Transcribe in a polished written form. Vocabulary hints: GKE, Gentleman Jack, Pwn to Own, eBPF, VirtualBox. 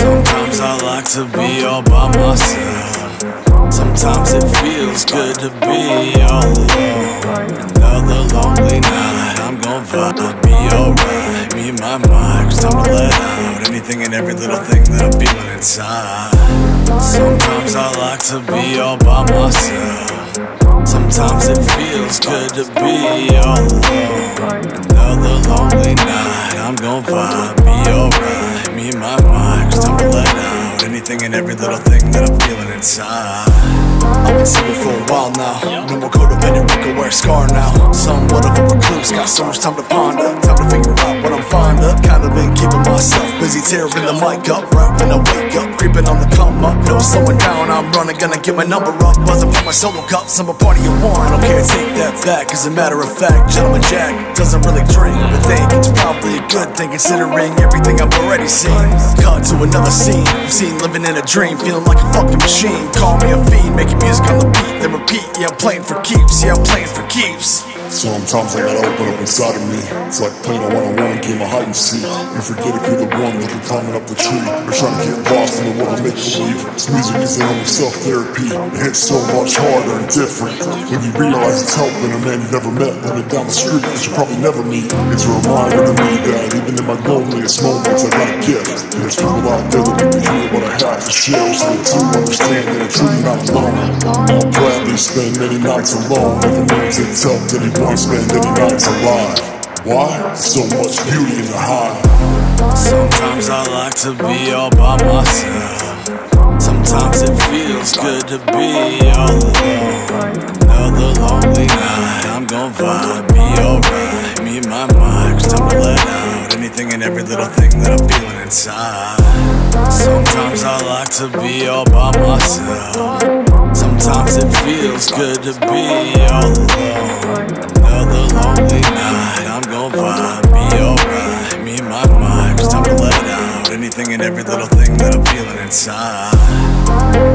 Sometimes I like to be all by myself. Sometimes it feels good to be all alone. Another lonely night, I'm gon' vibe, be alright. Me and my mic, just time to let out anything and every little thing that I'm feeling inside. Sometimes I like to be all by myself. Sometimes it feels good to be all alone. Another lonely night, I'm gon' vibe, be alright. Me and my mic, just time to let out anything and every little thing that I'm feeling inside. I've been single for a while now. No more codependent, we can wear a scar now. Somewhat of a recluse, got so much time to ponder. Time to figure out what I'm fond of. Kinda been keeping myself busy, tearing the mic up right when I wake up. Creeping on the come up, no slowing down, I'm running, gonna get my number up. Buzzing for my solo cups, I'm a party of one. I don't care, take that back, as a matter of fact, Gentleman Jack doesn't really drink, but think it's probably a good thing considering everything I've already seen. Cut to another scene, seen living in a dream, feeling like a fucking machine. Call me a fiend, making music on the beat, then repeat. Yeah, I'm playing for keeps, yeah, I'm playing for keeps. Sometimes I gotta open up inside of me. It's like playing a one-on-one game of hide and seek. You forget if you're the one looking climbing up the tree, or trying to get lost in the world of make-believe. This music is their own self-therapy. It hits so much harder and different when you realize it's helping a man you never met living down the street that you probably never meet. It's a reminder to me that even in my loneliest moments I got a gift, and there's people out there that need to hear what I have to share, so they do understand that I'm truly not alone. I'll gladly spend many nights alone if a man's in tough that he won't spend any nights alive. Why? So much beauty in the high. Sometimes I like to be all by myself. Sometimes it feels good to be all alone. Another lonely night, I'm gon' vibe, be alright. Me and my mic, just time to let out anything and every little thing that I'm feeling inside. Sometimes I like to be all by myself. Sometimes it feels good to be all alone. Another lonely night, I'm gon' vibe, be alright. Me and my mic, just time to let out anything and every little thing that I'm feeling inside.